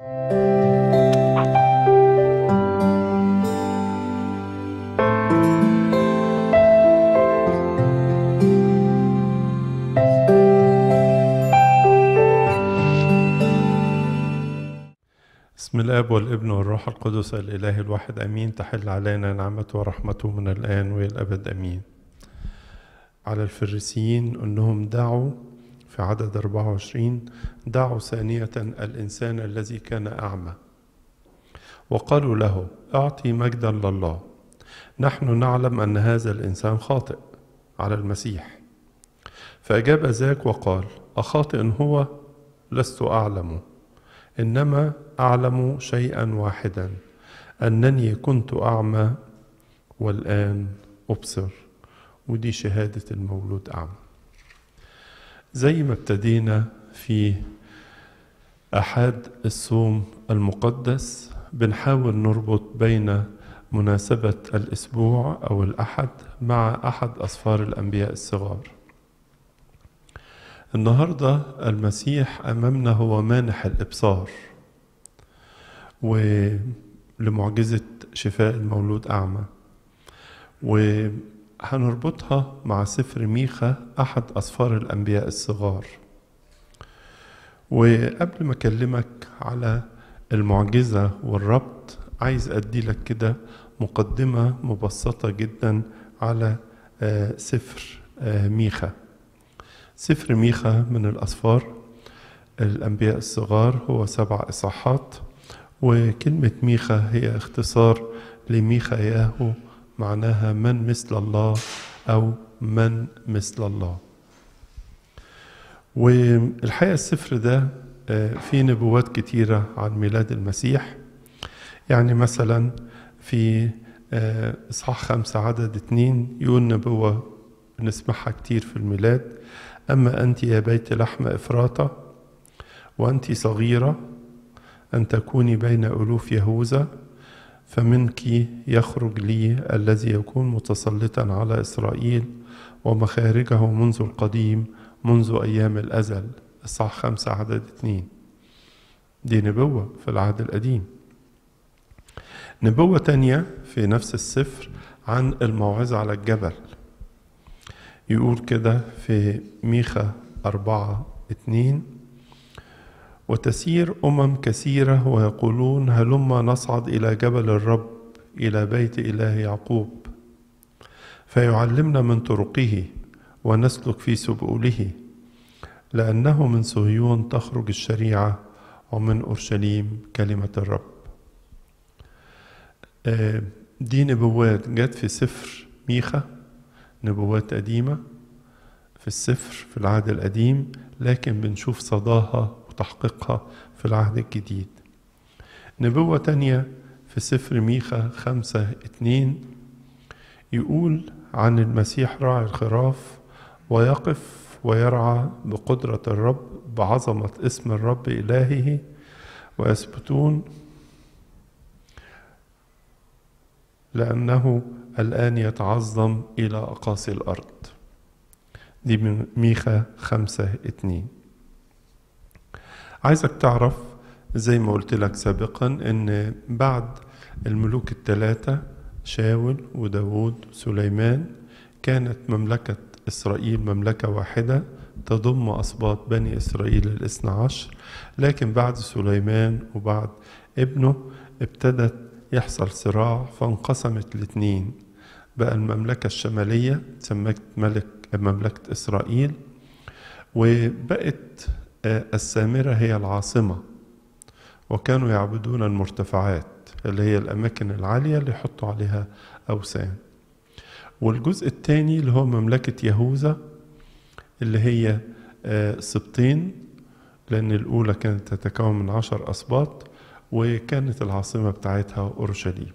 بسم الاب والابن والروح القدس الاله الواحد امين. تحل علينا نعمته ورحمته من الان والى الابد امين. على الفريسيين انهم دعوا في عدد 24 دعوا ثانية الانسان الذي كان اعمى وقالوا له اعطي مجدا لله، نحن نعلم ان هذا الانسان خاطئ على المسيح. فاجاب ذاك وقال اخاطئ هو؟ لست اعلمه، إنما أعلم شيئا واحدا، أنني كنت أعمى والآن أبصر، ودي شهادة المولود أعمى. زي ما ابتدينا في أحد الصوم المقدس بنحاول نربط بين مناسبة الأسبوع أو الأحد مع أحد أسفار الأنبياء الصغار. النهاردة المسيح أمامنا هو مانح الإبصار، ولمعجزة شفاء المولود أعمى، وهنربطها مع سفر ميخا أحد أسفار الأنبياء الصغار. وقبل ما أكلمك على المعجزة والربط عايز أديلك كده مقدمة مبسطة جدا على سفر ميخا. سفر ميخا من الأسفار الأنبياء الصغار هو 7 إصحاحات، وكلمة ميخا هي اختصار لميخا ياهو، معناها من مثل الله أو من مثل الله. والحقيقة السفر ده فيه نبوات كتيرة عن ميلاد المسيح، يعني مثلا في إصحاح 5 عدد 2 يقول نبوة بنسمعها كتير في الميلاد: أما أنت يا بيت لحم إفراطة وأنت صغيرة أن تكوني بين ألوف يهوذا، فمنك يخرج لي الذي يكون متسلطا على إسرائيل، ومخارجه منذ القديم منذ أيام الأزل. إصحاح 5 عدد 2 دي نبوة في العهد القديم. نبوة تانية في نفس السفر عن الموعظة على الجبل، يقول كده في ميخا 4:2: وتسير كثيرة ويقولون هلما نصعد إلى جبل الرب إلى بيت إله يعقوب، فيعلمنا من طرقه ونسلك في سبله، لأنه من صهيون تخرج الشريعة ومن أورشليم كلمة الرب. دي نبوات جت في سفر ميخا، نبوات قديمة في السفر في العهد القديم، لكن بنشوف صداها وتحقيقها في العهد الجديد. نبوة تانية في سفر ميخا 5:2 يقول عن المسيح راعي الخراف، ويقف ويرعى بقدرة الرب بعظمة اسم الرب إلهه، ويثبتون لأنه الآن يتعظم إلى أقاصي الأرض. دي من ميخا 5:2. عايزك تعرف زي ما قلت لك سابقا إن بعد الملوك ال3 شاول وداود سليمان كانت مملكة إسرائيل مملكة واحدة تضم أسباط بني إسرائيل 12، لكن بعد سليمان وبعد ابنه ابتدت يحصل صراع فانقسمت ال2، بقى المملكة الشمالية تسمت مملكة إسرائيل، وبقت السامرة هي العاصمة، وكانوا يعبدون المرتفعات اللي هي الأماكن العالية اللي يحطوا عليها أوثان. والجزء الثاني اللي هو مملكة يهوذا اللي هي سبطين، لأن الأولى كانت تتكون من 10 أسباط، وكانت العاصمة بتاعتها أورشليم.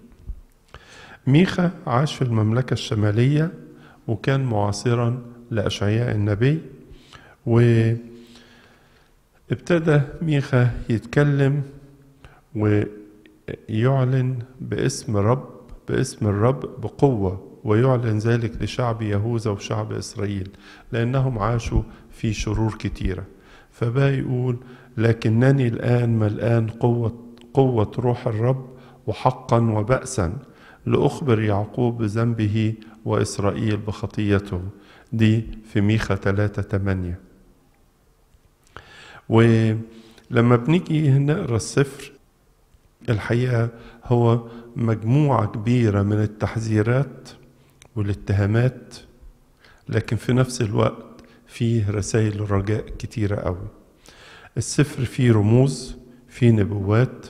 ميخا عاش في المملكة الشمالية وكان معاصرا لأشعياء النبي، وابتدى ميخا يتكلم ويعلن باسم الرب بقوة، ويعلن ذلك لشعب يهوذا وشعب إسرائيل لأنهم عاشوا في شرور كتيرة. فبقى يقول لكنني الآن ملآن قوة روح الرب وحقا وبأسا لأخبر يعقوب بذنبه وإسرائيل بخطيته. دي في ميخا 3:8. ولما بنيجي نقرأ السفر الحقيقة هو مجموعة كبيرة من التحذيرات والاتهامات، لكن في نفس الوقت فيه رسائل رجاء كتيرة قوي. السفر فيه رموز، فيه نبوات،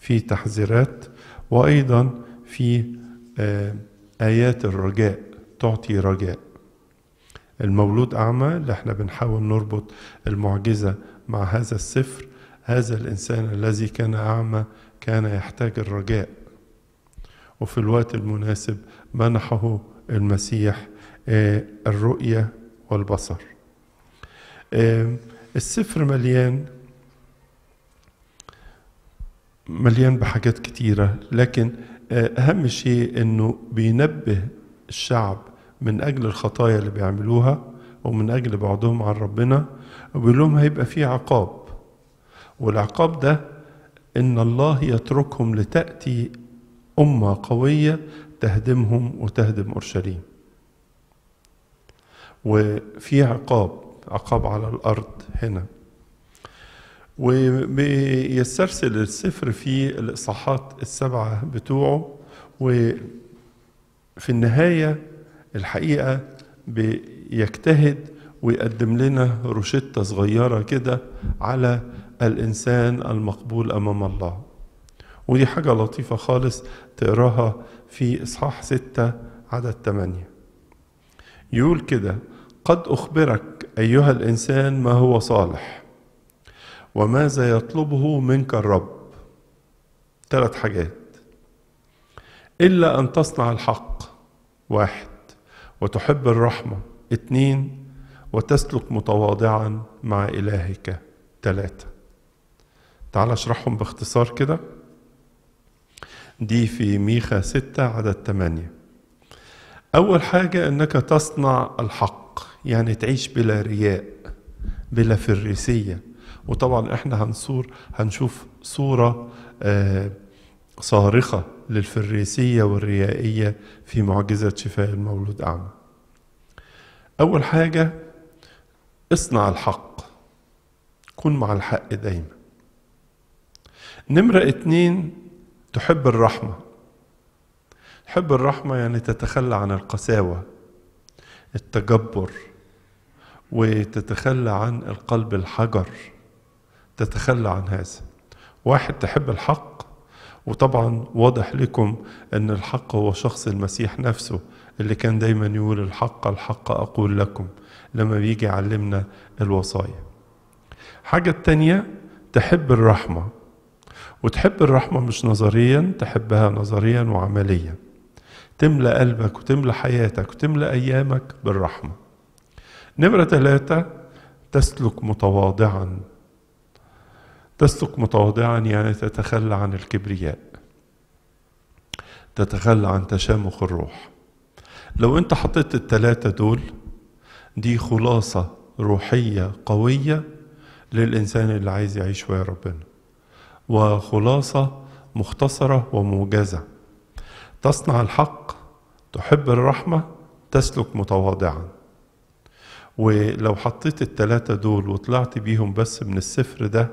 فيه تحذيرات، وأيضا فيه آيات الرجاء تعطي رجاء. المولود أعمى اللي احنا بنحاول نربط المعجزة مع هذا السفر، هذا الإنسان الذي كان أعمى كان يحتاج الرجاء، وفي الوقت المناسب منحه المسيح الرؤية والبصر. السفر مليان بحاجات كتيرة، لكن أهم شيء أنه بينبه الشعب من أجل الخطايا اللي بيعملوها ومن أجل بعضهم عن ربنا، وبيقول لهم هيبقى فيه عقاب، والعقاب ده إن الله يتركهم لتأتي أمة قوية تهدمهم وتهدم أورشليم. وفي عقاب على الأرض هنا. ويسترسل السفر في الإصحاحات 7 بتوعه، وفي النهاية الحقيقة بيجتهد ويقدم لنا روشتة صغيرة كده على الإنسان المقبول أمام الله. ودي حاجة لطيفة خالص تقراها في إصحاح 6:8. يقول كده: قد أخبرك أيها الإنسان ما هو صالح وماذا يطلبه منك الرب. 3 حاجات: إلا أن تصنع الحق، 1، وتحب الرحمة، 2، وتسلك متواضعا مع إلهك، 3. تعال اشرحهم باختصار كده. دي في ميخا 6:8. أول حاجة أنك تصنع الحق، يعني تعيش بلا رياء بلا فريسية. وطبعا احنا هنشوف صورة صارخة للفريسية والريائية في معجزة شفاء المولود أعمى. أول حاجة اصنع الحق، كن مع الحق دايما. نمرة 2، تحب الرحمة. تحب الرحمة يعني تتخلى عن القساوة التجبر، وتتخلى عن القلب الحجر، تتخلى عن هذا. 1، تحب الحق، وطبعا واضح لكم أن الحق هو شخص المسيح نفسه اللي كان دايما يقول الحق الحق أقول لكم لما بيجي يعلمنا الوصايا. حاجة التانية تحب الرحمة، وتحب الرحمة مش نظريا، تحبها نظريا وعمليا. تملأ قلبك وتملأ حياتك وتملأ أيامك بالرحمة. نمرة 3، تسلك متواضعا. تسلك متواضعا يعني تتخلى عن الكبرياء، تتخلى عن تشامخ الروح. لو انت حطيت ال3 دول، دي خلاصة روحية قوية للإنسان اللي عايز يعيش ويا ربنا، وخلاصة مختصرة وموجزة: تصنع الحق، تحب الرحمة، تسلك متواضعا. ولو حطيت ال3 دول وطلعت بيهم بس من السفر ده،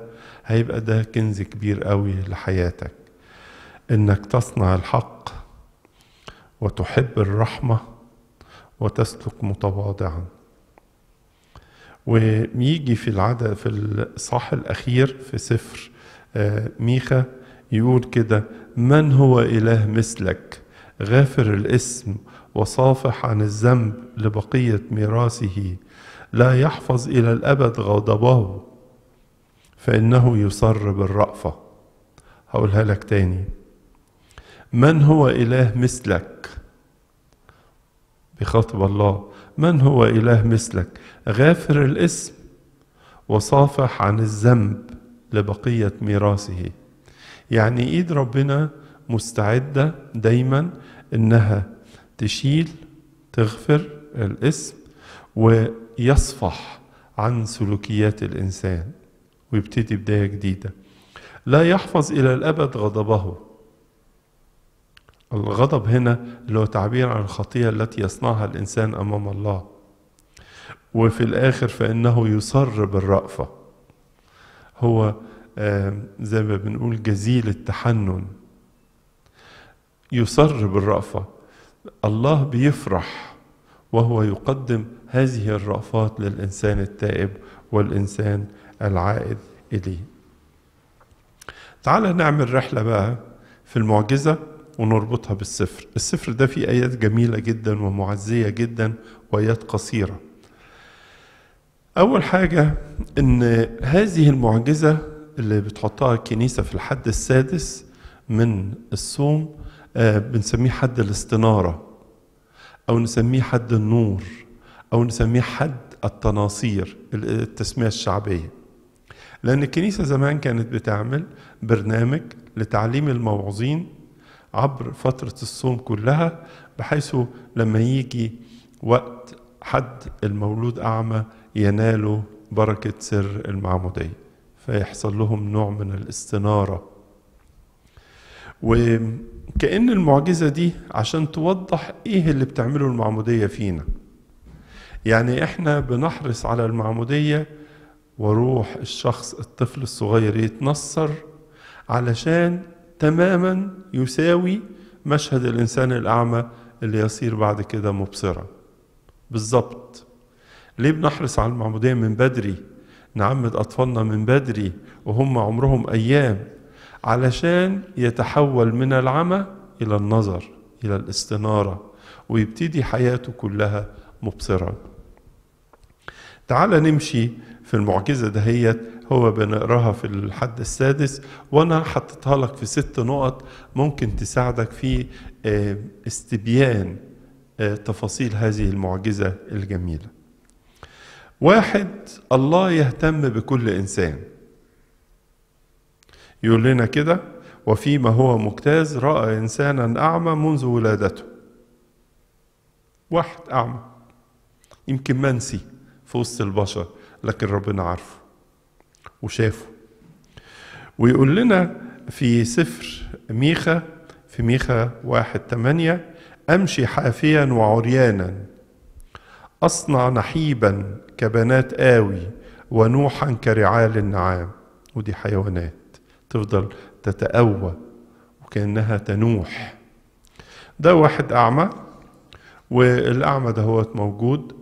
هيبقى ده كنز كبير قوي لحياتك، انك تصنع الحق وتحب الرحمة وتسلك متواضعا. ويجي في العدد في الإصحاح الأخير في سفر ميخا يقول كده: من هو إله مثلك غافر الإثم وصافح عن الذنب لبقية ميراثه، لا يحفظ إلى الأبد غضبه، فإنه يصر بالرأفة. هقولها لك تاني: من هو إله مثلك، بخاطب الله، من هو إله مثلك غافر الإثم وصافح عن الذنب لبقية ميراثه. يعني إيد ربنا مستعدة دايما إنها تشيل تغفر الإثم ويصفح عن سلوكيات الإنسان ويبتدي بداية جديدة. لا يحفظ إلى الأبد غضبه. الغضب هنا اللي هو تعبير عن الخطيئة التي يصنعها الإنسان أمام الله. وفي الآخر فإنه يصر بالرأفة. هو زي ما بنقول جزيل التحنن. يصر بالرأفة. الله بيفرح وهو يقدم هذه الرأفات للإنسان التائب والإنسان العائد إليه. تعال نعمل رحلة بقى في المعجزة ونربطها بالسفر. السفر ده فيه آيات جميلة جدا ومعزية جدا وآيات قصيرة. أول حاجة إن هذه المعجزة اللي بتحطها الكنيسة في الحد السادس من الصوم بنسميه حد الاستنارة، أو نسميه حد النور، أو نسميه حد التناصير، التسمية الشعبية. لأن الكنيسة زمان كانت بتعمل برنامج لتعليم الموعوظين عبر فترة الصوم كلها، بحيث لما يجي وقت حد المولود أعمى ينالوا بركة سر المعمودية، فيحصل لهم نوع من الاستنارة. وكأن المعجزة دي عشان توضح إيه اللي بتعمله المعمودية فينا. يعني إحنا بنحرص على المعمودية وروح الشخص الطفل الصغير يتنصر علشان تماما يساوي مشهد الإنسان الأعمى اللي يصير بعد كده مبصرا بالظبط. ليه بنحرص على المعمودية من بدري، نعمد أطفالنا من بدري وهم عمرهم أيام، علشان يتحول من العمى إلى النظر، إلى الاستنارة، ويبتدي حياته كلها مبصرا. تعال نمشي في المعجزة دهيت، هو بنقراها في الحد السادس، وأنا حطيتها لك في 6 نقط ممكن تساعدك في استبيان تفاصيل هذه المعجزة الجميلة. 1، الله يهتم بكل إنسان. يقول لنا كده: وفيما هو مجتاز رأى إنسانا أعمى منذ ولادته. واحد أعمى يمكن منسي في وسط البشر، لكن ربنا عارفه وشافه. ويقول لنا في سفر ميخا، في ميخا 1:8: أمشي حافيا وعريانا، أصنع نحيبا كبنات آوي، ونوحا كرعال النعام. ودي حيوانات تفضل تتأوى وكأنها تنوح. ده واحد أعمى، والأعمى دهوت موجود.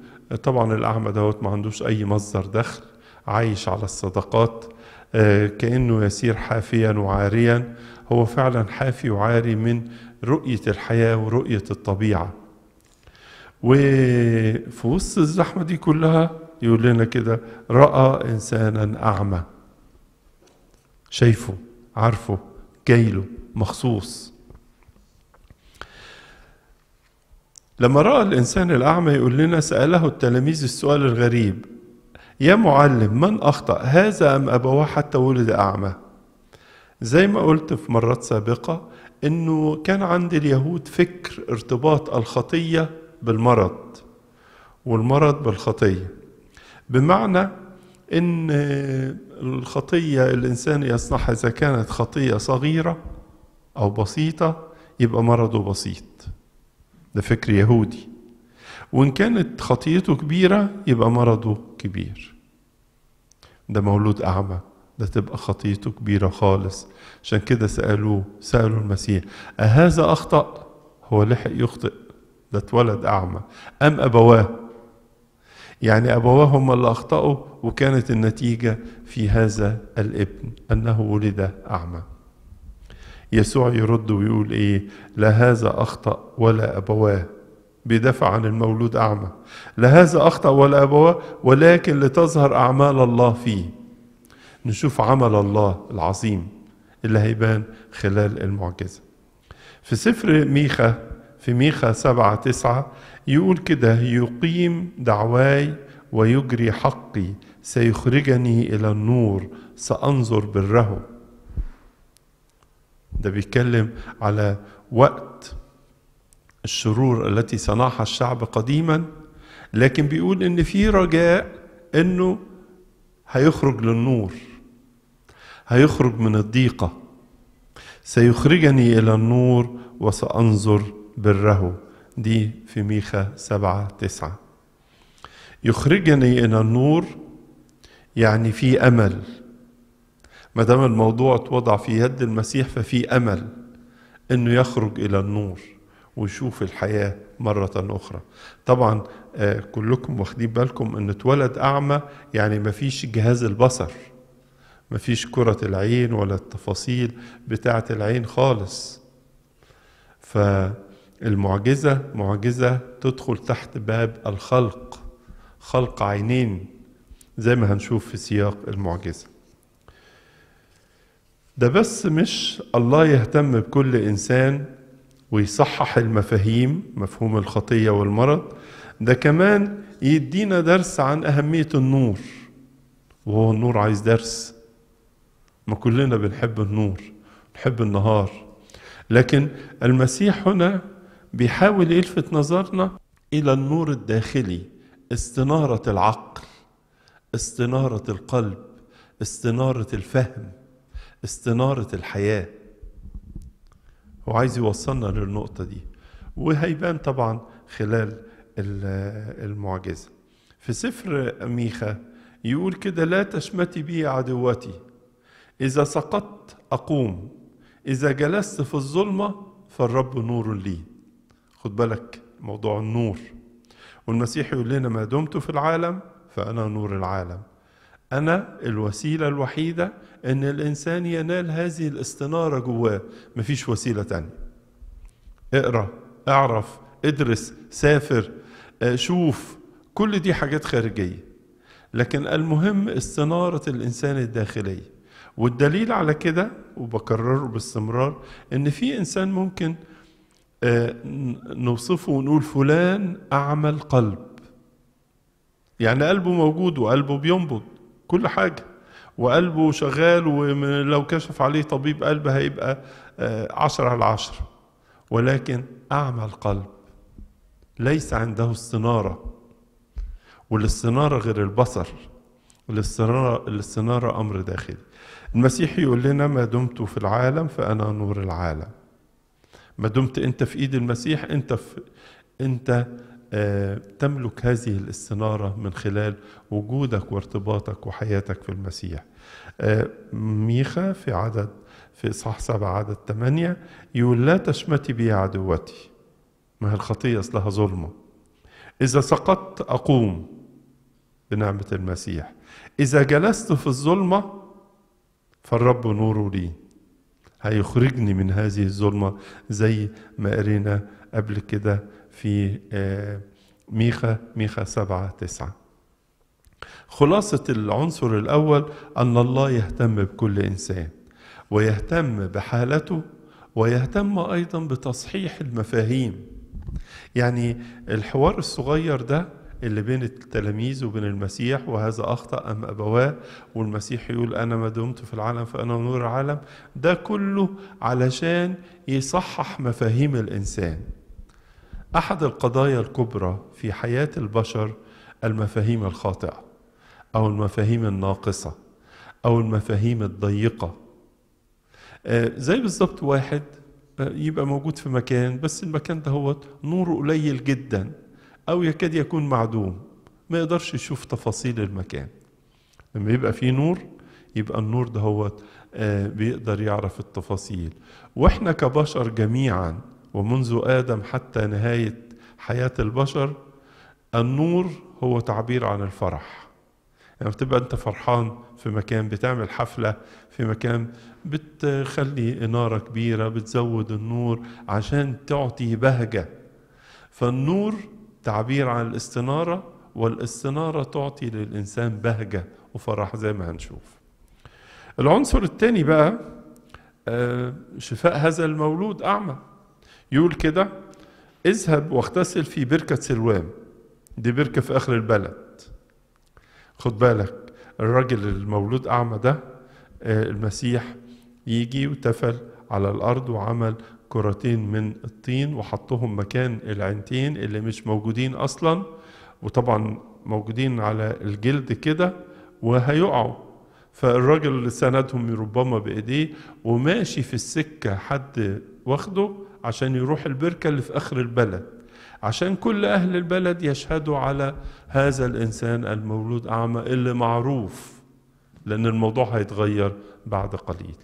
طبعا الأعمى دهوت ما عندوش أي مصدر دخل، عايش على الصدقات، كأنه يسير حافيا وعاريا. هو فعلا حافي وعاري من رؤية الحياة ورؤية الطبيعة. وفي وسط الزحمة دي كلها يقول لنا كده: رأى إنسانا أعمى. شايفه، عارفه، جايله مخصوص. لما رأى الإنسان الأعمى يقول لنا: سأله التلاميذ السؤال الغريب: يا معلم، من أخطأ، هذا أم أبواه حتى ولد أعمى؟ زي ما قلت في مرات سابقة إنه كان عند اليهود فكر ارتباط الخطية بالمرض والمرض بالخطية، بمعنى إن الخطية الإنسان يصنعها إذا كانت خطية صغيرة أو بسيطة يبقى مرضه بسيط. ده فكر يهودي. وإن كانت خطيته كبيرة يبقى مرضه كبير. ده مولود أعمى، ده تبقى خطيته كبيرة خالص. عشان كده سألوا المسيح: أهذا أخطأ؟ هو لحق يخطئ، ده اتولد أعمى. أم أبواه؟ يعني أبواه هم اللي أخطأوا، وكانت النتيجة في هذا الابن أنه ولد أعمى. يسوع يرد ويقول إيه؟ لا هذا أخطأ ولا أبواه. بيدافع عن المولود أعمى. لا هذا أخطأ ولا أبواه، ولكن لتظهر أعمال الله فيه. نشوف عمل الله العظيم اللي هيبان خلال المعجزة. في سفر ميخا، في ميخا 7:9 يقول كده: يقيم دعواي ويجري حقي، سيخرجني إلى النور، سأنظر برهو. ده بيتكلم على وقت الشرور التي صنعها الشعب قديما، لكن بيقول إن في رجاء إنه هيخرج للنور، هيخرج من الضيقة. سيخرجني إلى النور وسأنظر بره، دي في ميخا 7:9. يخرجني إلى النور يعني في أمل. ما دام الموضوع اتوضع في يد المسيح ففي أمل إنه يخرج إلى النور ويشوف الحياة مرة أخرى. طبعا كلكم واخدين بالكم إن اتولد أعمى، يعني مفيش جهاز البصر، مفيش كرة العين ولا التفاصيل بتاعة العين خالص. فالمعجزة معجزة تدخل تحت باب الخلق، خلق عينين زي ما هنشوف في سياق المعجزة. ده بس مش الله يهتم بكل إنسان ويصحح المفاهيم، مفهوم الخطية والمرض، ده كمان يدينا درس عن أهمية النور. وهو النور عايز درس، ما كلنا بنحب النور، بنحب النهار، لكن المسيح هنا بيحاول يلفت نظرنا إلى النور الداخلي، استنارة العقل، استنارة القلب، استنارة الفهم، استنارة الحياة. هو عايز يوصلنا للنقطة دي، وهيبان طبعا خلال المعجزة. في سفر ميخا يقول كده: لا تشمتي بي عدوتي، إذا سقطت أقوم، إذا جلست في الظلمة فالرب نور لي. خد بالك موضوع النور، والمسيح يقول لنا: ما دمت في العالم فأنا نور العالم. أنا الوسيلة الوحيدة إن الإنسان ينال هذه الاستنارة جواه، مفيش وسيلة تانية. اقرأ، اعرف، ادرس، سافر، شوف، كل دي حاجات خارجية، لكن المهم استنارة الإنسان الداخلي. والدليل على كده، وبكرره باستمرار، إن في إنسان ممكن نوصفه ونقول فلان أعمى القلب، يعني قلبه موجود وقلبه بينبض كل حاجة وقلبه شغال، ولو كشف عليه طبيب قلب هيبقى 10/10، ولكن أعمى القلب، ليس عنده استنارة. والاستنارة غير البصر، الاستنارة أمر داخلي. المسيح يقول لنا: ما دمت في العالم فأنا نور العالم. ما دمت أنت في إيد المسيح، أنت تملك هذه الاستنارة من خلال وجودك وارتباطك وحياتك في المسيح. ميخا في إصحاح 7 عدد 8 يقول: لا تشمتي بي عدوتي. ما هي الخطية أصلها ظلمة. إذا سقطت أقوم بنعمة المسيح، إذا جلست في الظلمة فالرب نور لي، هيخرجني من هذه الظلمة زي ما قرينا قبل كده في ميخا 7:9. خلاصة العنصر الأول أن الله يهتم بكل إنسان، ويهتم بحالته، ويهتم أيضا بتصحيح المفاهيم. يعني الحوار الصغير ده اللي بين التلاميذ وبين المسيح، وهذا أخطأ أم أبواه، والمسيح يقول أنا ما دمت في العالم فأنا نور العالم، ده كله علشان يصحح مفاهيم الإنسان. أحد القضايا الكبرى في حياة البشر المفاهيم الخاطئة، أو المفاهيم الناقصة، أو المفاهيم الضيقة. زي بالظبط واحد يبقى موجود في مكان، بس المكان ده هو نوره قليل جدا أو يكاد يكون معدوم، ما يقدرش يشوف تفاصيل المكان. لما يبقى فيه نور، يبقى النور ده هو بيقدر يعرف التفاصيل. وإحنا كبشر جميعا، ومنذ آدم حتى نهاية حياة البشر، النور هو تعبير عن الفرح. يعني بتبقى أنت فرحان في مكان، بتعمل حفلة في مكان، بتخلي إنارة كبيرة، بتزود النور عشان تعطي بهجة. فالنور تعبير عن الاستنارة، والاستنارة تعطي للإنسان بهجة وفرح زي ما هنشوف. العنصر الثاني بقى شفاء هذا المولود أعمى. يقول كده: اذهب واغتسل في بركة سلوام. دي بركة في آخر البلد. خد بالك الراجل المولود أعمى ده، المسيح يجي وتفل على الأرض وعمل كرتين من الطين وحطهم مكان العينتين اللي مش موجودين أصلا، وطبعا موجودين على الجلد كده وهيقعوا. فالراجل اللي سندهم ربما بايديه وماشي في السكه حد واخده عشان يروح البركه اللي في اخر البلد، عشان كل اهل البلد يشهدوا على هذا الانسان المولود اعمى اللي معروف، لان الموضوع هيتغير بعد قليل.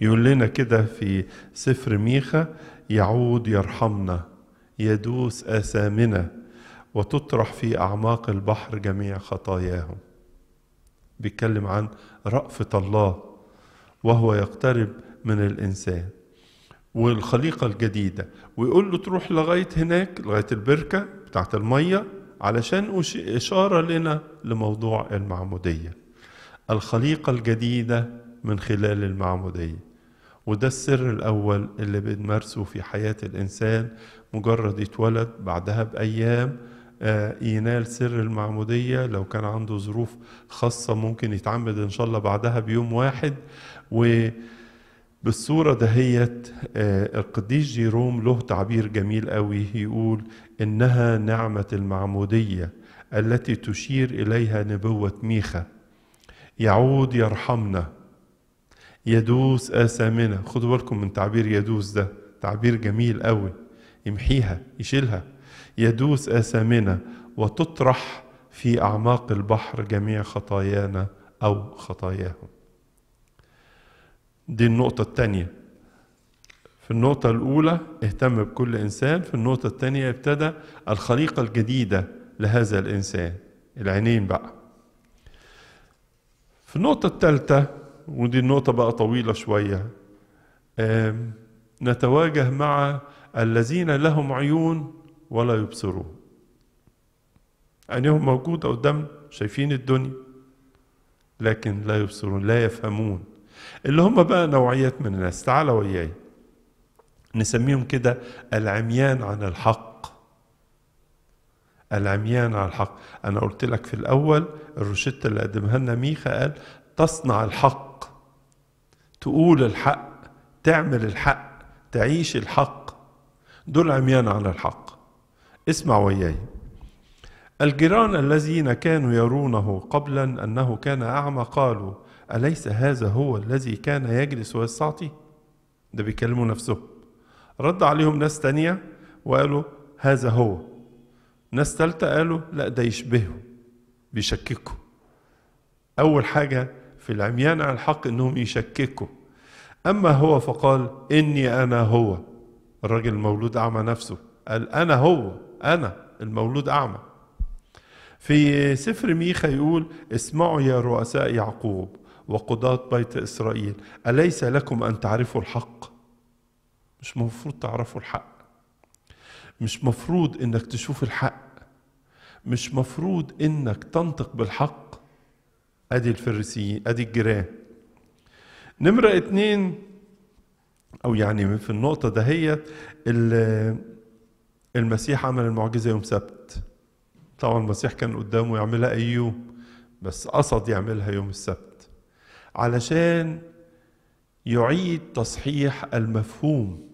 يقول لنا كده في سفر ميخا: يعود يرحمنا، يدوس آثامنا، وتطرح في أعماق البحر جميع خطاياهم. بيتكلم عن رأفة الله وهو يقترب من الإنسان والخليقة الجديدة، ويقول له تروح لغاية هناك، لغاية البركة بتاعت المية، علشان إشارة لنا لموضوع المعمودية، الخليقة الجديدة من خلال المعمودية. وده السر الأول اللي بنمارسه في حياة الإنسان، مجرد يتولد بعدها بأيام ينال سر المعمودية. لو كان عنده ظروف خاصة ممكن يتعمد إن شاء الله بعدها بيوم واحد. وبالصورة دهيت القديس جيروم له تعبير جميل قوي، يقول: إنها نعمة المعمودية التي تشير إليها نبوة ميخا. يعود يرحمنا، يدوس آثامنا. خدوا بالكم من تعبير يدوس، ده تعبير جميل قوي، يمحيها يشيلها. يدوس آثامنا وتطرح في أعماق البحر جميع خطايانا أو خطاياهم. دي النقطة الثانية. في النقطة الأولى اهتم بكل إنسان، في النقطة الثانية ابتدى الخليقة الجديدة لهذا الإنسان، العينين بقى. في النقطة الثالثة، ودي النقطة بقى طويلة شوية، نتواجه مع الذين لهم عيون ولا يبصرون. عينيهم موجودة قدام، شايفين الدنيا، لكن لا يبصرون، لا يفهمون. اللي هم بقى نوعيات من الناس، تعالوا وياي نسميهم كده العميان عن الحق. العميان عن الحق. أنا قلت لك في الأول الروشتة اللي قدمها لنا ميخا قال: تصنع الحق، تقول الحق، تعمل الحق، تعيش الحق. دول عميان على الحق. اسمع وياي: الجيران الذين كانوا يرونه قبلا أنه كان أعمى قالوا: أليس هذا هو الذي كان يجلس ويستعطي؟ ده بيكلموا نفسهم. رد عليهم ناس تانية وقالوا: هذا هو. ناس تالتة قالوا: لا، ده يشبهه، بيشككوا. أول حاجة في العميان على الحق إنهم يشككوا. أما هو فقال: إني أنا هو. الراجل المولود أعمى نفسه قال: أنا هو، أنا المولود أعمى. في سفر ميخا يقول: اسمعوا يا رؤساء يعقوب وقضاة بيت إسرائيل، أليس لكم أن تعرفوا الحق؟ مش مفروض تعرفوا الحق؟ مش مفروض إنك تشوف الحق؟ مش مفروض إنك تنطق بالحق؟ أدي الفريسيين، أدي الجيران. نمرة اتنين، أو يعني في النقطة دهيت، المسيح عمل المعجزة يوم سبت. طبعا المسيح كان قدامه يعملها أي يوم، بس قصد يعملها يوم السبت علشان يعيد تصحيح المفهوم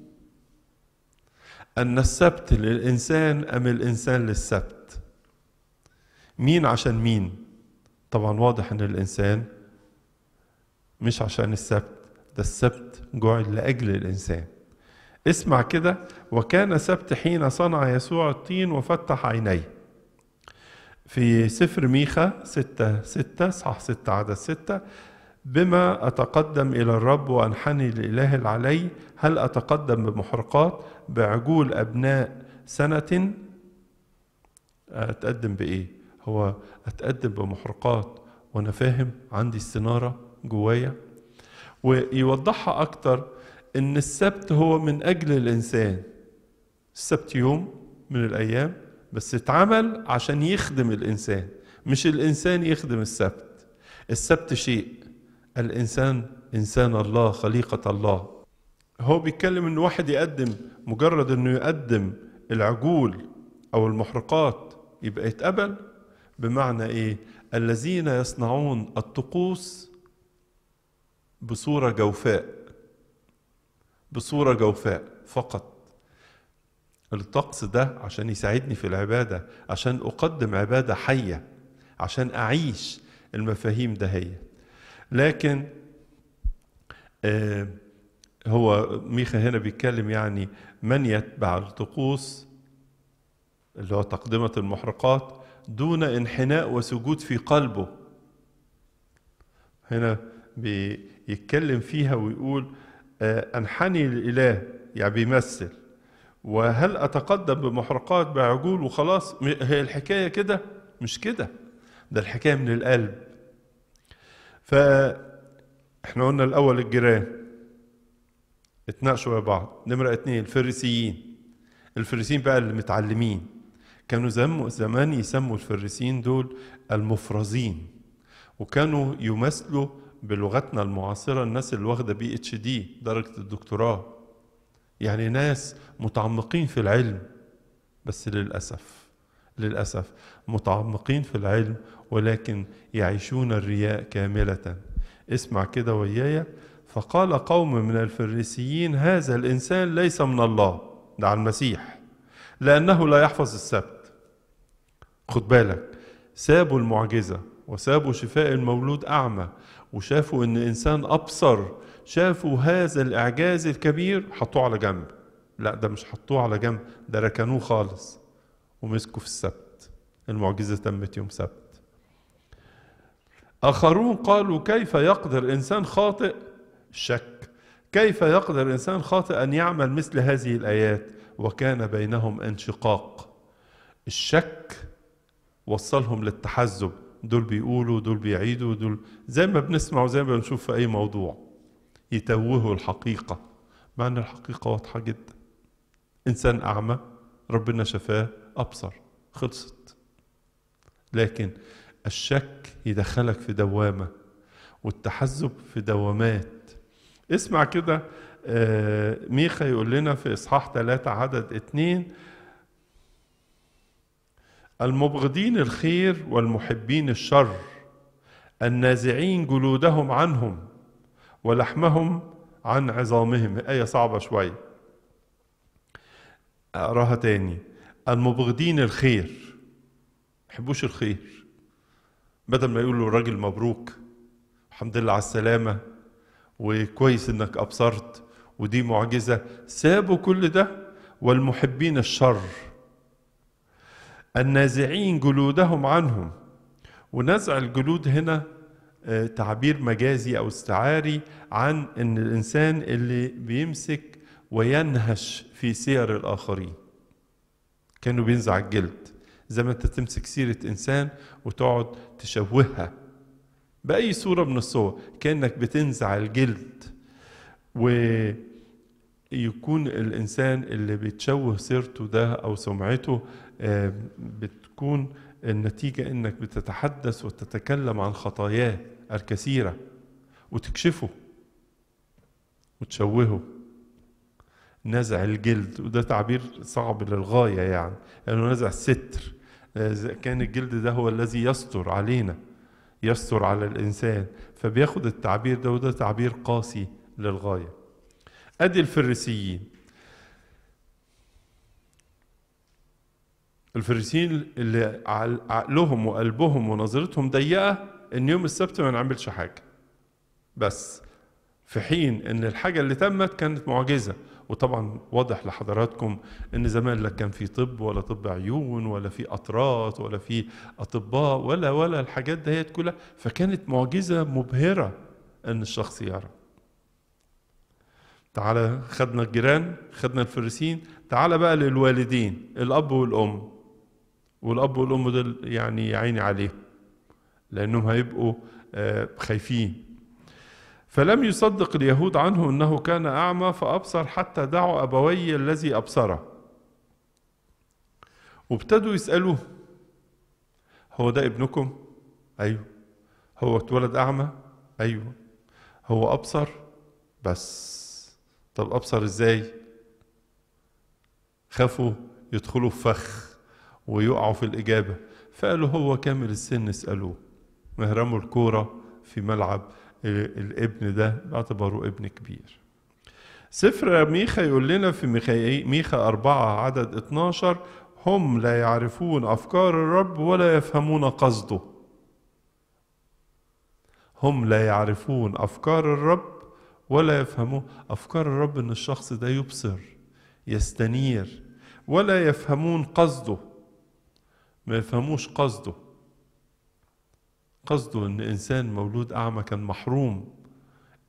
أن السبت للإنسان أم الإنسان للسبت. مين عشان مين؟ طبعا واضح ان الانسان مش عشان السبت، ده السبت جعل لاجل الانسان. اسمع كده: وكان سبت حين صنع يسوع الطين وفتح عينيه. في سفر ميخا 6:6، اصحاح 6 عدد 6: بما اتقدم الى الرب وانحني لإله العلي؟ هل اتقدم بمحرقات بعجول ابناء سنة؟ اتقدم بايه؟ هو أتقدم بمحرقات وأنا فاهم عندي السنارة جوايا. ويوضحها أكتر إن السبت هو من أجل الإنسان. السبت يوم من الأيام بس اتعمل عشان يخدم الإنسان، مش الإنسان يخدم السبت. السبت شيء، الإنسان إنسان الله، خليقة الله. هو بيتكلم إن واحد يقدم، مجرد إنه يقدم العجول أو المحرقات يبقى يتقبل. بمعنى إيه؟ الذين يصنعون الطقوس بصورة جوفاء، بصورة جوفاء فقط. الطقس ده عشان يساعدني في العبادة، عشان أقدم عبادة حية، عشان أعيش المفاهيم ده هي. لكن هو ميخا هنا بيتكلم يعني من يتبع الطقوس اللي هو تقدمة المحرقات دون انحناء وسجود في قلبه. هنا بيتكلم فيها ويقول أنحني للإله، يعني بيمثل، وهل أتقدم بمحرقات بعجول وخلاص؟ هي الحكاية كده؟ مش كده، ده الحكاية من القلب. فإحنا قلنا الأول الجيران اتناقشوا يا بعض، نمرة 2 الفريسيين. الفريسيين بقى اللي متعلمين، كانوا زمان يسموا الفريسيين دول المفرزين، وكانوا يمثلوا بلغتنا المعاصرة الناس اللي واخدة PhD درجة الدكتوراه، يعني ناس متعمقين في العلم، بس للأسف متعمقين في العلم ولكن يعيشون الرياء كاملة. اسمع كده ويايا، فقال قوم من الفريسيين هذا الإنسان ليس من الله، ده عن المسيح، لأنه لا يحفظ السبت. خد بالك، سابوا المعجزة وسابوا شفاء المولود أعمى، وشافوا إن إنسان أبصر، شافوا هذا الإعجاز الكبير، حطوه على جنب. لا، ده مش حطوه على جنب، ده ركنوه خالص ومسكوا في السبت. المعجزة تمت يوم سبت. آخرون قالوا كيف يقدر إنسان خاطئ، الشك، كيف يقدر إنسان خاطئ أن يعمل مثل هذه الآيات؟ وكان بينهم انشقاق. الشك وصلهم للتحزب، دول بيقولوا دول بيعيدوا، دول زي ما بنسمع وزي ما بنشوف في أي موضوع، يتوهوا الحقيقة مع أن الحقيقة واضحة جدا. إنسان أعمى ربنا شفاه أبصر، خلصت. لكن الشك يدخلك في دوامة، والتحزب في دوامات. اسمع كده ميخا يقول لنا في إصحاح 3 عدد 2 المبغضين الخير والمحبين الشر، النازعين جلودهم عنهم ولحمهم عن عظامهم. آية صعبة شوية، أقراها تاني. المبغضين الخير، محبوش الخير، بدل ما يقولوا راجل مبروك، الحمد لله على السلامة، وكويس إنك أبصرت، ودي معجزة، سابوا كل ده. والمحبين الشر، النازعين جلودهم عنهم. ونزع الجلود هنا تعبير مجازي أو استعاري عن إن الإنسان اللي بيمسك وينهش في سير الآخرين. كانوا بينزع الجلد، زي ما أنت تمسك سيرة إنسان وتقعد تشوهها بأي صورة من الصور، كأنك بتنزع الجلد. ويكون الإنسان اللي بتشوه سيرته ده أو سمعته، بتكون النتيجة إنك بتتحدث وتتكلم عن خطاياه الكثيرة وتكشفه وتشوهه. نزع الجلد، وده تعبير صعب للغاية، يعني لأنه يعني نزع الستر، كان الجلد ده هو الذي يستر علينا، يستر على الإنسان، فبياخد التعبير ده، وده تعبير قاسي للغاية. أدي الفريسيين، الفريسيين اللي عقلهم وقلبهم ونظرتهم ضيقة، إن يوم السبت ما نعملش حاجة، بس في حين إن الحاجة اللي تمت كانت معجزة. وطبعا واضح لحضراتكم إن زمان لا كان في طب، ولا طب عيون، ولا في قطرات، ولا في أطباء، ولا الحاجات دهيت كلها، فكانت معجزة مبهرة إن الشخص يرى. تعالى خدنا الجيران، خدنا الفريسيين، تعالى بقى للوالدين، الأب والأم. والأب والأم دول يعني يا عيني عليهم، لأنهم هيبقوا خايفين. فلم يصدق اليهود عنه أنه كان أعمى فأبصر، حتى دعوا أبوي الذي أبصره، وابتدوا يسألوه هو ده ابنكم؟ أيوه. هو اتولد أعمى؟ أيوه. هو أبصر؟ بس طب أبصر إزاي؟ خافوا يدخلوا في فخ ويقعوا في الإجابة، فقالوا هو كامل السن، اسألوه. مهرموا الكورة في ملعب الابن ده، باعتباره ابن كبير. سفر ميخا يقول لنا في ميخا 4 عدد 12 هم لا يعرفون أفكار الرب ولا يفهمون قصده. هم لا يعرفون أفكار الرب ولا يفهمون. أفكار الرب إن الشخص ده يبصر يستنير، ولا يفهمون قصده، ما يفهموش قصده. قصده إن إنسان مولود أعمى كان محروم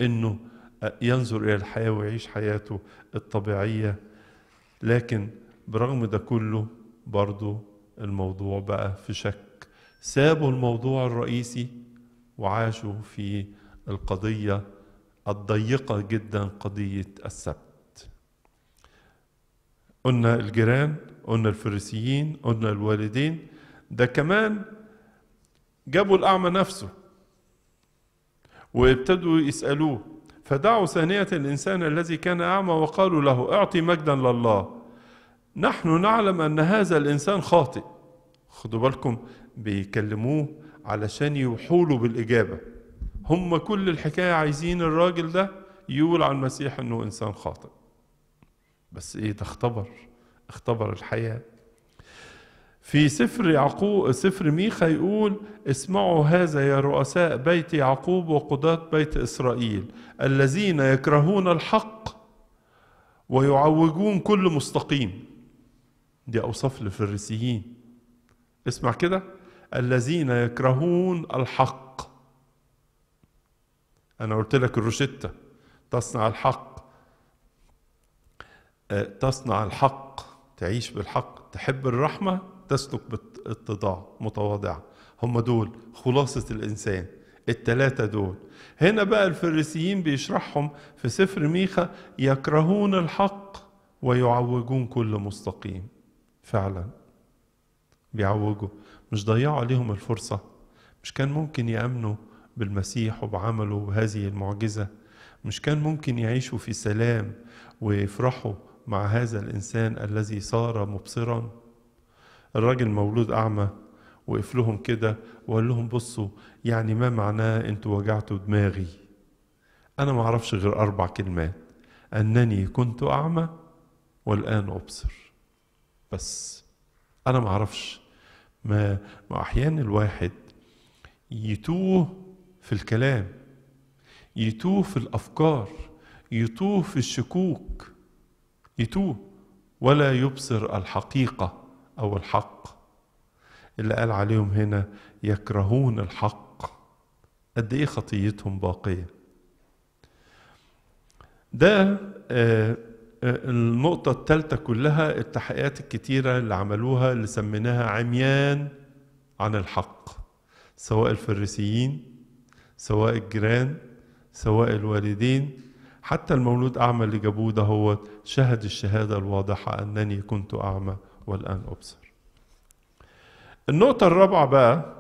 إنه ينظر إلى الحياة ويعيش حياته الطبيعية، لكن برغم ده كله برضو الموضوع بقى في شك. سابوا الموضوع الرئيسي وعاشوا في القضية الضيقة جدا، قضية السبت. قلنا الجيران، قلنا الفريسيين، قلنا الوالدين، ده كمان جابوا الأعمى نفسه وابتدوا يسألوه. فدعوا ثانية الإنسان الذي كان أعمى وقالوا له اعطي مجدا لله، نحن نعلم أن هذا الإنسان خاطئ. خدوا بالكم بيكلموه علشان يوحولوا بالإجابة. هم كل الحكاية عايزين الراجل ده يقول عن المسيح أنه إنسان خاطئ، بس إيه ده؟ اختبر الحياة. في سفر يعقوب، سفر ميخا يقول اسمعوا هذا يا رؤساء بيت يعقوب وقضاة بيت إسرائيل الذين يكرهون الحق ويعوجون كل مستقيم. دي أوصاف الفريسيين. اسمع كده، الذين يكرهون الحق. أنا قلت لك الروشتة تصنع الحق، تصنع الحق، تعيش بالحق، تحب الرحمة، تسلك بالاتضاع متواضعة. هم دول خلاصة الإنسان التلاتة دول. هنا بقى الفريسيين بيشرحهم في سفر ميخا يكرهون الحق ويعوجون كل مستقيم. فعلا بيعوجوا، مش ضيعوا عليهم الفرصة؟ مش كان ممكن يأمنوا بالمسيح وبعمله وبهذه المعجزة؟ مش كان ممكن يعيشوا في سلام ويفرحوا مع هذا الإنسان الذي صار مبصرا؟ الراجل مولود أعمى وقف لهم كده وقال لهم بصوا، يعني ما معناه انتوا وجعتوا دماغي؟ انا ما اعرفش غير 4 كلمات، انني كنت اعمى والان ابصر. بس انا ما اعرفش، ما احيانا الواحد يتوه في الكلام، يتوه في الافكار، يتوه في الشكوك، يتوه ولا يبصر الحقيقة او الحق اللي قال عليهم هنا يكرهون الحق. قد ايه خطيتهم باقية؟ ده النقطة الثالثة كلها، التحقيقات الكتيرة اللي عملوها اللي سميناها عميان عن الحق، سواء الفريسيين سواء الجيران سواء الوالدين، حتى المولود أعمى اللي جابوه ده هو شهد الشهادة الواضحة أنني كنت أعمى والآن أبصر. النقطة الرابعة بقى،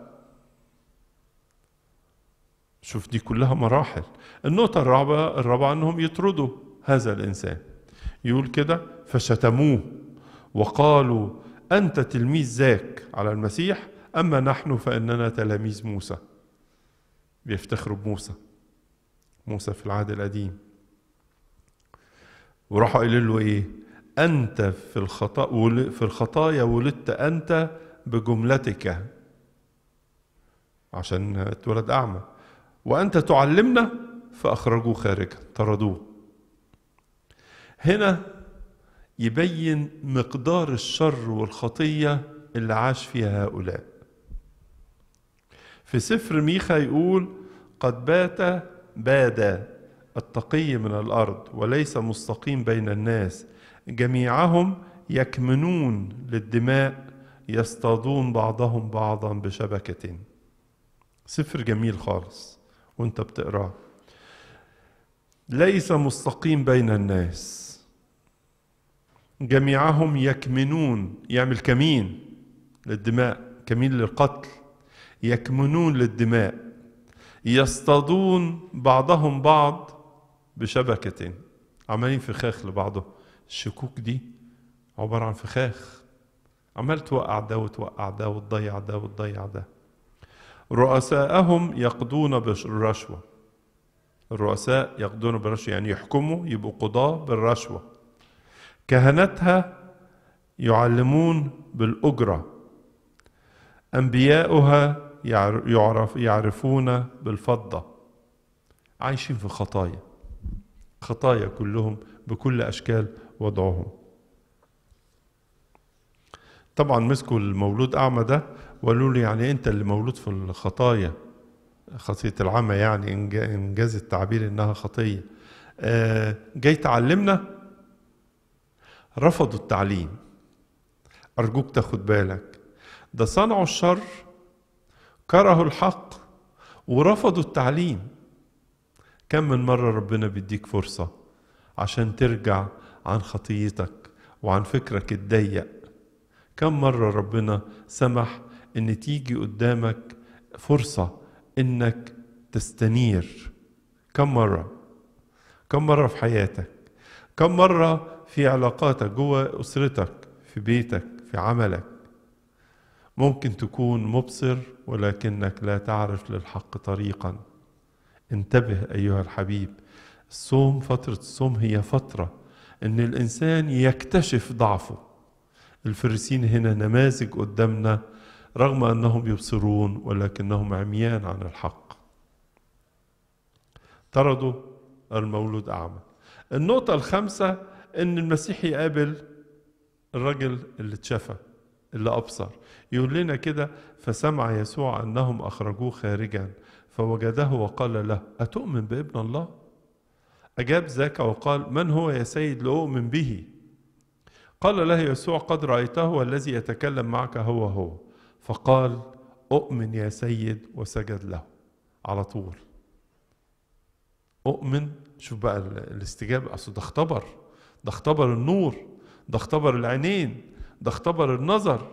شوف دي كلها مراحل. النقطة الرابعة أنهم يطردوا هذا الإنسان. يقول كده فشتموه وقالوا أنت تلميذ ذاك، على المسيح، أما نحن فإننا تلاميذ موسى. بيفتخروا بموسى، موسى في العهد القديم. وراحوا قالوا له إيه؟ أنت في الخطايا ولدت أنت بجملتك، عشان اتولد أعمى، وأنت تعلمنا، فأخرجوه خارجا، طردوه. هنا يبين مقدار الشر والخطية اللي عاش فيها هؤلاء. في سفر ميخا يقول قد باد التقي من الأرض وليس مستقيم بين الناس، جميعهم يكمنون للدماء يصطادون بعضهم بعضا بشبكتين. سفر جميل خالص وانت بتقراه. ليس مستقيم بين الناس، جميعهم يكمنون، يعمل كمين للدماء، كمين للقتل، يكمنون للدماء، يصطادون بعضهم بعض بشبكتين، عمالين فخاخ لبعضهم. الشكوك دي عبارة عن فخاخ، عمال توقع ده وتوقع ده وتضيع ده وتضيع ده. رؤساءهم يقضون بالرشوة. الرؤساء يقضون بالرشوة يعني يحكموا، يبقوا قضاة بالرشوة. كهنتها يعلمون بالأجرة. أنبياؤها يعرفون بالفضة. عايشين في خطايا، خطايا كلهم بكل أشكال وضعهم. طبعا مسكوا المولود أعمى ده وقالوا له يعني أنت اللي مولود في الخطايا، خطية العمى يعني إنجاز التعبير إنها خطية، جاي تعلمنا. رفضوا التعليم. أرجوك تاخد بالك، ده صنعوا الشر، كرهوا الحق، ورفضوا التعليم. كم من مرة ربنا بيديك فرصة عشان ترجع عن خطيتك وعن فكرك الضيق؟ كم مرة ربنا سمح إن تيجي قدامك فرصة إنك تستنير؟ كم مرة؟ كم مرة في حياتك؟ كم مرة في علاقاتك، جوه أسرتك، في بيتك، في عملك؟ ممكن تكون مبصر ولكنك لا تعرف للحق طريقا. انتبه أيها الحبيب، الصوم، فترة الصوم هي فترة إن الإنسان يكتشف ضعفه. الفريسين هنا نماذج قدامنا، رغم أنهم يبصرون ولكنهم عميان عن الحق. طردوا المولود أعمى. النقطة الخامسة إن المسيح يقابل الرجل اللي اتشفى، اللي أبصر. يقول لنا كده: فسمع يسوع أنهم أخرجوه خارجا، فوجده وقال له: أتؤمن بابن الله؟ أجاب ذاك وقال: من هو يا سيد لأؤمن به؟ قال له يسوع: قد رأيته، والذي يتكلم معك هو هو. فقال: أؤمن يا سيد، وسجد له على طول. أؤمن. شوف بقى الاستجابة، أصل ده اختبر، ده اختبر النور، ده اختبر العينين، ده اختبر النظر.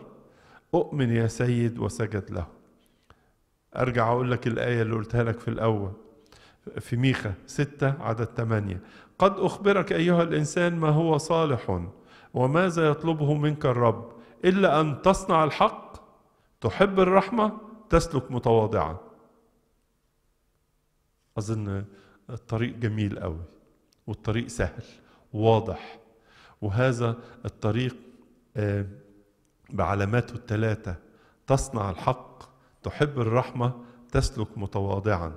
أؤمن يا سيد، وسجد له. أرجع أقول لك الآية اللي قلتها لك في الأول، في ميخا 6:8: قد أخبرك أيها الإنسان ما هو صالح، وماذا يطلبه منك الرب، إلا أن تصنع الحق، تحب الرحمة، تسلك متواضعا. أظن الطريق جميل قوي، والطريق سهل وواضح، وهذا الطريق بعلاماته 3: تصنع الحق، تحب الرحمة، تسلك متواضعا.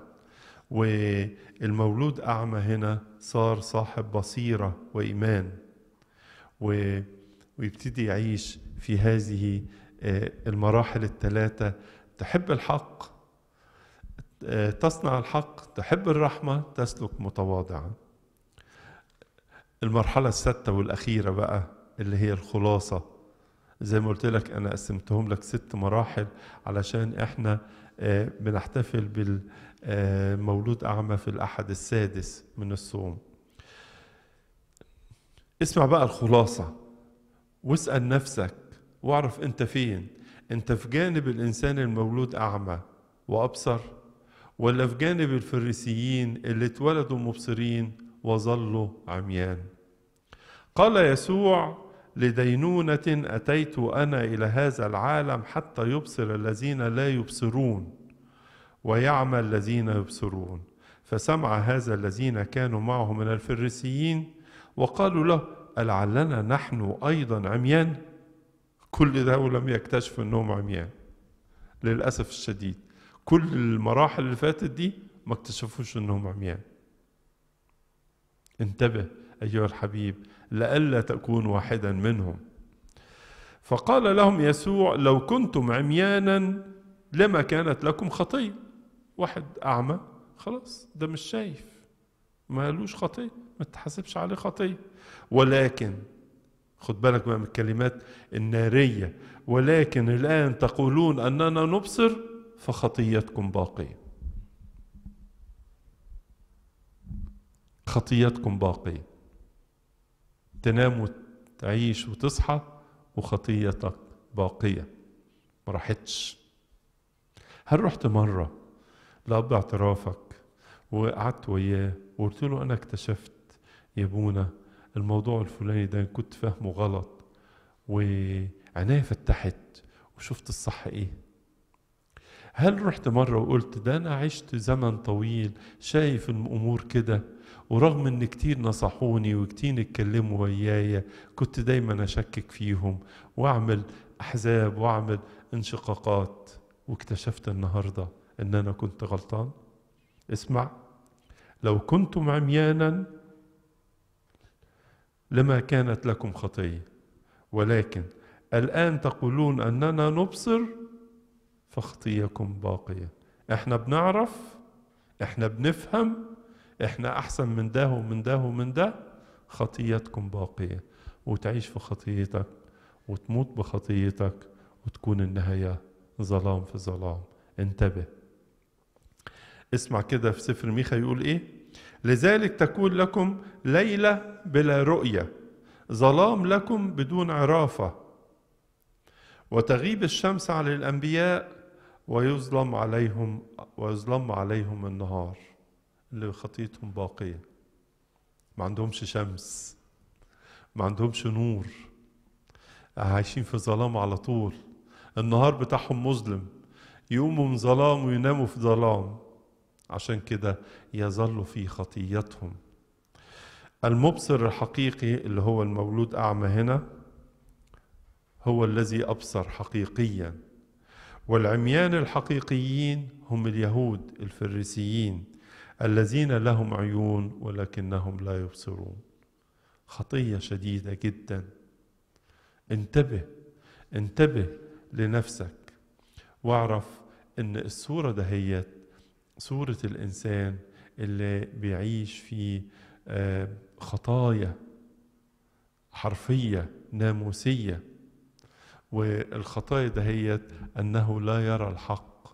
والمولود أعمى هنا صار صاحب بصيرة وإيمان، ويبتدي يعيش في هذه المراحل 3: تحب الحق، تصنع الحق، تحب الرحمة، تسلك متواضعا. المرحلة 6 والأخيرة بقى اللي هي الخلاصة. زي ما قلت لك أنا قسمتهم لك 6 مراحل علشان إحنا بنحتفل بالمولود أعمى في الأحد السادس من الصوم. اسمع بقى الخلاصة واسأل نفسك واعرف أنت فين. أنت في جانب الإنسان المولود أعمى وأبصر، ولا في جانب الفريسيين اللي اتولدوا مبصرين وظلوا عميان؟ قال يسوع: لدينونة أتيت أنا إلى هذا العالم حتى يبصر الذين لا يبصرون ويعمى الذين يبصرون. فسمع هذا الذين كانوا معه من الفريسيين وقالوا له: ألعلنا نحن أيضا عميان؟ كل ده ولم يكتشفوا أنهم عميان. للأسف الشديد كل المراحل اللي فاتت دي ما اكتشفوش أنهم عميان. انتبه أيها الحبيب لئلا تكون واحدا منهم. فقال لهم يسوع: لو كنتم عميانا لما كانت لكم خطية. واحد أعمى خلاص، ده مش شايف، ما لوش خطية، ما تحسبش عليه خطية. ولكن خد بالك بقى من الكلمات النارية: ولكن الآن تقولون أننا نبصر فخطيتكم باقية. خطيتكم باقية. تنام وتعيش وتصحى وخطيتك باقية، ما راحتش. هل رحت مرة لأب اعترافك وقعدت وياه وقلت له: أنا اكتشفت يا بونا الموضوع الفلاني ده كنت فاهمه غلط، وعناية فتحت وشفت الصح إيه؟ هل رحت مرة وقلت: ده أنا عشت زمن طويل شايف الأمور كده، ورغم إن كتير نصحوني وكتير اتكلموا ويايا كنت دايما أشكك فيهم وأعمل أحزاب وأعمل انشقاقات، واكتشفت النهاردة إن أنا كنت غلطان؟ اسمع، لو كنتم عميانا لما كانت لكم خطية، ولكن الآن تقولون أننا نبصر فخطيكم باقية. احنا بنعرف، احنا بنفهم، احنا أحسن من ده ومن ده ومن ده، خطيتكم باقية، وتعيش في خطيتك وتموت بخطيتك وتكون النهاية ظلام في ظلام. انتبه، اسمع كده في سفر ميخا يقول ايه: لذلك تكون لكم ليلة بلا رؤية، ظلام لكم بدون عرافة، وتغيب الشمس على الأنبياء ويظلم عليهم النهار. اللي خطيتهم باقية، ما عندهمش شمس، ما عندهمش نور، عايشين في ظلام على طول، النهار بتاعهم مظلم، يقوموا من ظلام ويناموا في ظلام، عشان كده يظلوا في خطيتهم. المبصر الحقيقي اللي هو المولود أعمى هنا هو الذي أبصر حقيقيا، والعميان الحقيقيين هم اليهود الفريسيين الذين لهم عيون ولكنهم لا يبصرون. خطية شديدة جدا. انتبه، انتبه لنفسك، واعرف ان الصورة دهيت صورة الإنسان اللي بيعيش في خطايا حرفية ناموسية، والخطايا دهيت أنه لا يرى الحق.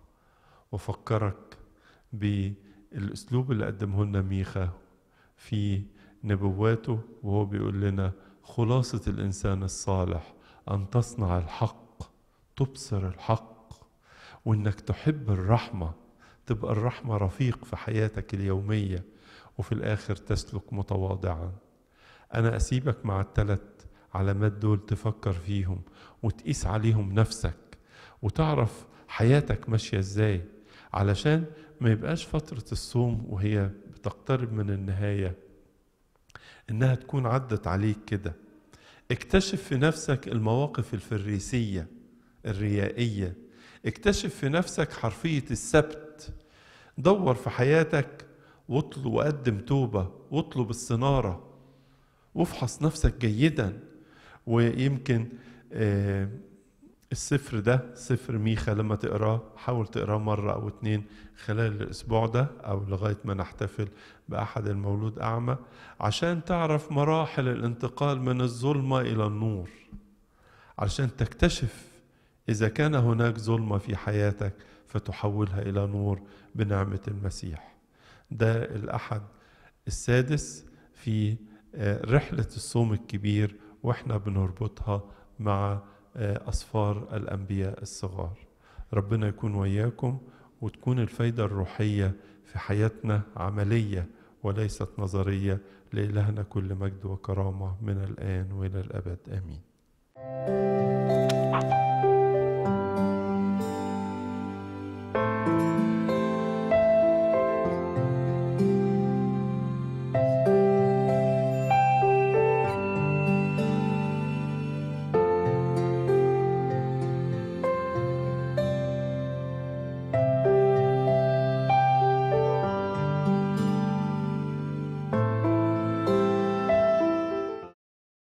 وفكرك بالأسلوب اللي قدمه لنا ميخا في نبواته وهو بيقول لنا خلاصة الإنسان الصالح أن تصنع الحق، تبصر الحق، وإنك تحب الرحمة، تبقى الرحمة رفيق في حياتك اليومية، وفي الآخر تسلك متواضعا. أنا أسيبك مع الثلاث علامات دول تفكر فيهم وتقيس عليهم نفسك وتعرف حياتك ماشية إزاي، علشان ما يبقاش فترة الصوم وهي بتقترب من النهاية إنها تكون عدت عليك كده. اكتشف في نفسك المواقف الفريسية الريائية، اكتشف في نفسك حرفية السبت، دور في حياتك واطلب وقدم توبة، واطلب الصنارة، وافحص نفسك جيدا. ويمكن السفر ده، سفر ميخا، لما تقراه حاول تقراه مرة أو اتنين خلال الأسبوع ده أو لغاية ما نحتفل بأحد المولود أعمى، عشان تعرف مراحل الانتقال من الظلمة إلى النور، عشان تكتشف إذا كان هناك ظلمة في حياتك فتحولها إلى نور بنعمة المسيح. ده الأحد السادس في رحلة الصوم الكبير، وإحنا بنربطها مع أسفار الأنبياء الصغار. ربنا يكون وياكم، وتكون الفايدة الروحية في حياتنا عملية وليست نظرية. لإلهنا كل مجد وكرامة من الآن وإلى الأبد، آمين.